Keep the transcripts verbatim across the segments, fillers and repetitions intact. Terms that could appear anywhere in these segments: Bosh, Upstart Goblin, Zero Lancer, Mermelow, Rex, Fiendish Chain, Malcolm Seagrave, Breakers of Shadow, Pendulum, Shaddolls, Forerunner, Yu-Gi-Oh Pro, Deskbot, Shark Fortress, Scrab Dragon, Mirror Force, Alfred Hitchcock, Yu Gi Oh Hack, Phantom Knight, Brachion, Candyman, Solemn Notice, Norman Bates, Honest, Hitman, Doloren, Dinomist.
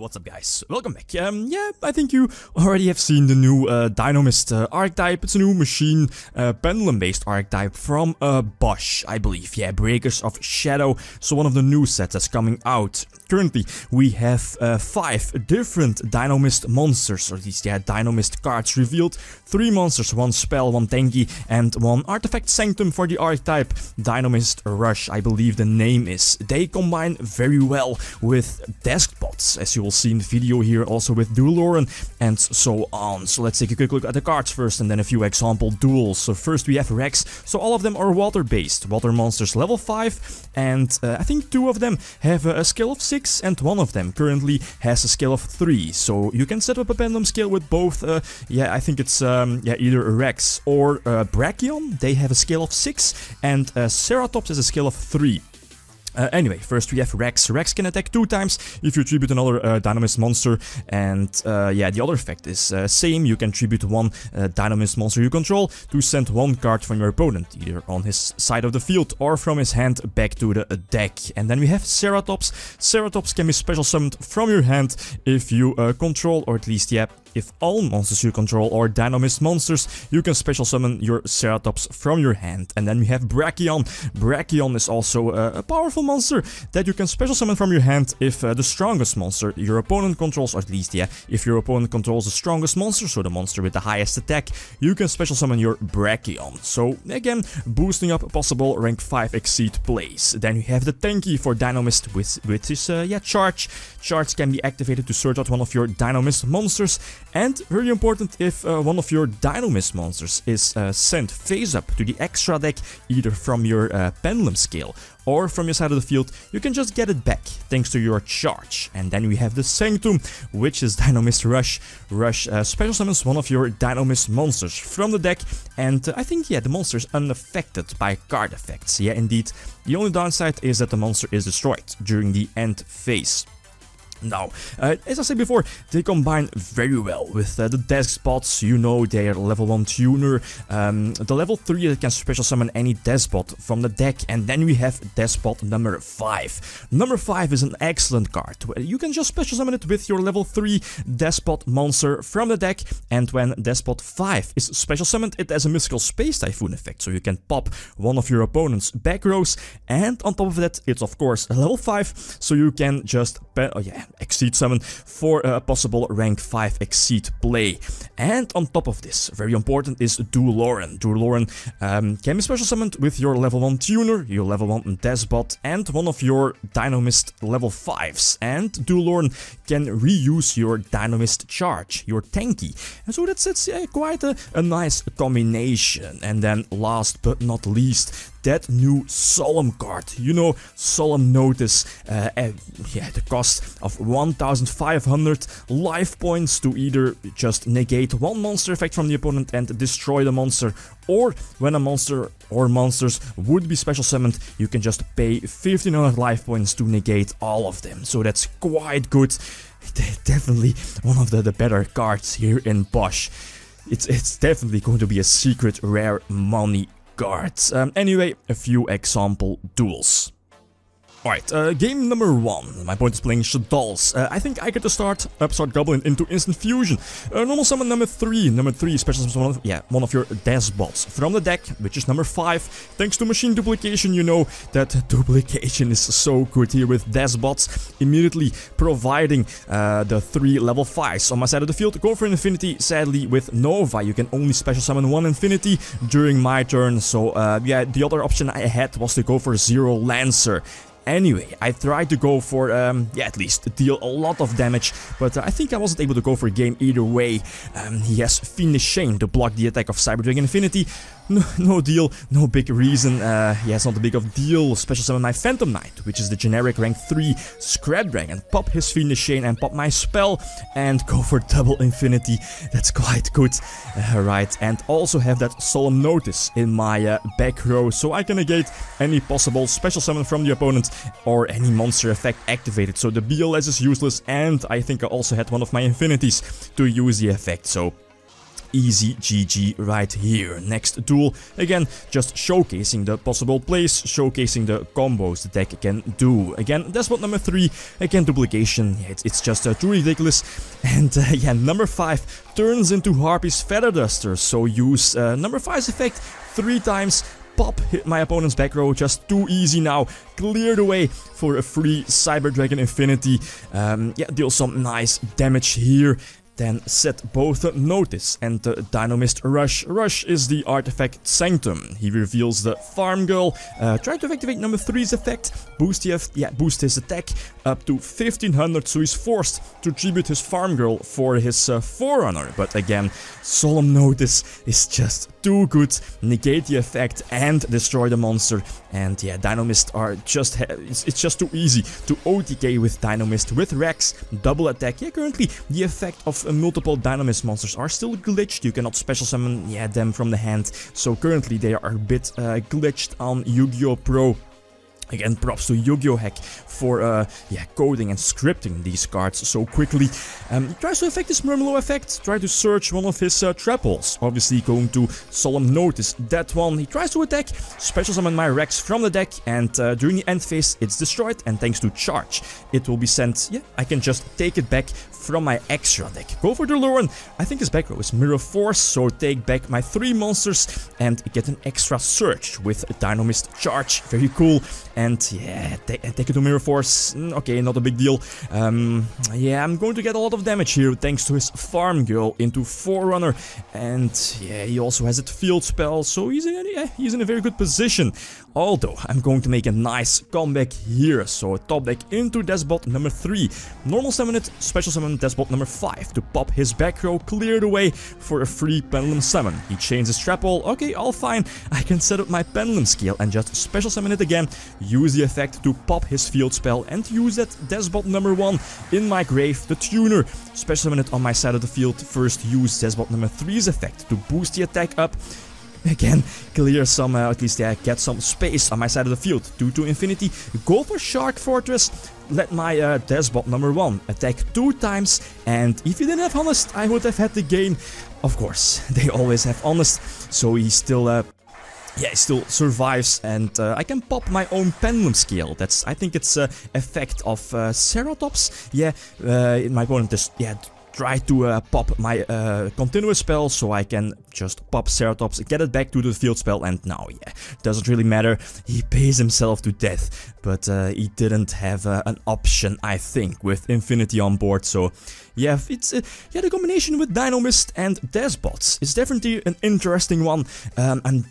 What's up, guys? Welcome back. Um, yeah, I think you already have seen the new uh, Dinomist uh, archetype. It's a new machine uh, pendulum-based archetype from uh, Bosh, I believe. Yeah, Breakers of Shadow. So one of the new sets that's coming out. Currently, we have uh, five different Dinomist monsters, or at least, yeah, Dinomist cards revealed. Three monsters, one spell, one tanky, and one artifact sanctum for the archetype. Dinomist Rush, I believe the name is. They combine very well with Deskbots, as you will see in the video here, also with Doloren and so on. So let's take a quick look at the cards first and then a few example duels. So first we have Rex. So all of them are water-based, water monsters level five, and uh, I think two of them have a, a skill of six and one of them currently has a skill of three. So you can set up a pendulum skill with both, uh, yeah, I think it's um, yeah either Rex or uh, Brachion. They have a skill of six and uh, Ceratops has a skill of three. Uh, anyway, first we have Rex. Rex can attack two times if you tribute another uh, Dinomist monster, and uh, yeah, the other effect is uh, same. You can tribute one uh, Dinomist monster you control to send one card from your opponent, either on his side of the field or from his hand back to the deck. And then we have Ceratops. Ceratops can be special summoned from your hand if you uh, control, or at least, yeah, if all monsters you control are Dinomist monsters, you can special summon your Ceratops from your hand. And then we have Brachion. Brachion is also uh, a powerful monster that you can special summon from your hand if uh, the strongest monster your opponent controls, or at least, yeah, if your opponent controls the strongest monster, so the monster with the highest attack, you can special summon your Brachion. So again, boosting up possible rank five exceed plays. Then we have the tanky for Dinomist with, with his uh, yeah, charge. Charge can be activated to search out one of your Dinomist monsters. And very important, if uh, one of your Dinomist monsters is uh, sent face up to the extra deck, either from your uh, pendulum scale or from your side of the field, you can just get it back thanks to your charge. And then we have the Sanctum, which is Dinomist Rush. Rush uh, special summons one of your Dinomist monsters from the deck, and uh, I think, yeah, the monster is unaffected by card effects. Yeah, indeed. The only downside is that the monster is destroyed during the end phase. Now, uh, as I said before, they combine very well with uh, the Deskbots. You know, they are level one tuner. Um, the level three that can special summon any Deskbot from the deck. And then we have Deskbot number five. Number five is an excellent card. You can just special summon it with your level three Deskbot monster from the deck. And when Deskbot five is special summoned, it has a mystical space typhoon effect. So you can pop one of your opponent's back rows. And on top of that, it's of course a level five. So you can just, oh yeah, exceed summon for a possible rank five exceed play. And on top of this, very important is Doloren. Doloren um, can be special summoned with your level one tuner, your level one Deskbot, and one of your Dinomist level fives. And Doloren can reuse your Dinomist charge, your tanky. And so that's, that's yeah, quite a, a nice combination. And then last but not least, that new Solemn card. You know, Solemn Notice, uh, uh, yeah, the cost of one thousand five hundred life points to either just negate one monster effect from the opponent and destroy the monster, or when a monster or monsters would be special summoned, you can just pay fifteen hundred life points to negate all of them. So that's quite good. Definitely one of the, the better cards here in Bosh. It's, it's definitely going to be a secret rare money cards. Um, anyway, a few example duels. Alright, uh, game number one. My point is playing Shaddolls. Uh, I think I get to start Upstart Goblin into Instant Fusion. Uh, normal summon number three. Number three special summon one of, yeah, one of your Deskbots from the deck, which is number five. Thanks to Machine Duplication, you know that duplication is so good here with Deskbots. Immediately providing uh, the three level fives on my side of the field. Go for Infinity. Sadly, with Nova, you can only special summon one Infinity during my turn. So, uh, yeah, the other option I had was to go for Zero Lancer. Anyway, I tried to go for, um, yeah, at least deal a lot of damage, but uh, I think I wasn't able to go for a game either way. Um, he has Fiendish Chain to block the attack of Cyber Dragon Infinity. No, no deal, no big reason. Uh, yeah, it's not a big of deal. Special summon my Phantom Knight, which is the generic rank three Scrab Dragon. Pop his Fiendish Chain and pop my spell and go for double Infinity. That's quite good. Uh, right, and also have that Solemn Notice in my uh, back row, so I can negate any possible special summon from the opponent or any monster effect activated. So the B L S is useless, and I think I also had one of my Infinities to use the effect, so easy G G right here. Next duel, again, just showcasing the possible plays, showcasing the combos the deck can do. Again, Despot number three, again, duplication. Yeah, it's, it's just uh, too ridiculous. And uh, yeah, number five turns into Harpy's Feather Duster, so use uh, number five's effect three times. Pop, hit my opponent's back row, just too easy now. Clear the way for a free Cyber Dragon Infinity. Um, yeah, deal some nice damage here. Then set both the Notice and the Dinomist Rush. Rush is the artifact Sanctum. He reveals the Farm Girl. Uh, try to activate number three's effect. Boost, the yeah, boost his attack up to fifteen hundred, so he's forced to tribute his Farm Girl for his uh, Forerunner. But again, Solemn Notice is just too good. Negate the effect and destroy the monster. And yeah, Dinomists are just... It's, it's just too easy to O T K with Dinomist. With Rex, double attack. Yeah, currently the effect of... multiple Dinomist monsters are still glitched. You cannot special summon yeah, them from the hand. So currently they are a bit uh, glitched on Yu-Gi-Oh Pro. Again, props to Yu Gi Oh Hack for uh, yeah, coding and scripting these cards so quickly. Um, he tries to affect this Mermelow effect. Try to search one of his uh, trap holes. Obviously going to Solemn Notice that one. He tries to attack, special summon my Rex from the deck, and uh, during the end phase it's destroyed, and thanks to charge it will be sent. Yeah, I can just take it back from my extra deck. Go for Doloren. I think his back row is Mirror Force, so take back my three monsters and get an extra search with a Dinomist charge. Very cool. And yeah, take it to Mirror Force. Okay, not a big deal. Um, yeah, I'm going to get a lot of damage here thanks to his Farm Girl into Forerunner. And yeah, he also has it Field Spell, so he's in, a, yeah, he's in a very good position. Although, I'm going to make a nice comeback here. So, top deck into Despot number three. Normal summon it, special summon Despot number five to pop his back row, clear the way for a free Pendulum Summon. He chains his Trap Hole. Okay, all fine. I can set up my Pendulum Scale and just special summon it again. Use the effect to pop his Field Spell and use that Despot number one in my grave, the Tuner. Special summon it on my side of the field. First use Despot number three's effect to boost the attack up. Again, clear some, uh, at least yeah, get some space on my side of the field. Two to Infinity, go for Shark Fortress. Let my uh, Despot number one attack two times. And if you didn't have Honest, I would have had the gain. Of course, they always have Honest, so he still... Uh, Yeah, it still survives, and uh, I can pop my own Pendulum Scale. That's, I think it's an uh, effect of uh, Ceratops. Yeah, uh, my opponent just yeah, try to uh, pop my uh, continuous spell, so I can just pop Ceratops, get it back to the field spell, and now, yeah, doesn't really matter. He pays himself to death, but uh, he didn't have uh, an option, I think, with Infinity on board, so... Yeah, it's uh, yeah, the combination with Dinomist and Despot is definitely an interesting one. Um, I'm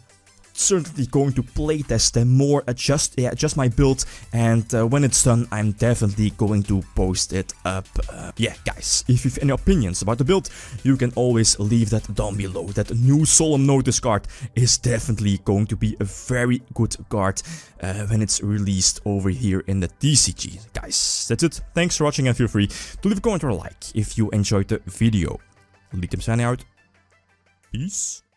certainly going to playtest them more, adjust yeah, adjust my build, and uh, when it's done, I'm definitely going to post it up. Uh, yeah, guys, if you have any opinions about the build, you can always leave that down below. That new Solemn Notice card is definitely going to be a very good card uh, when it's released over here in the T C G. Guys, that's it. Thanks for watching, and feel free to leave a comment or a like if you enjoyed the video. Liet hem zijn uit. Peace.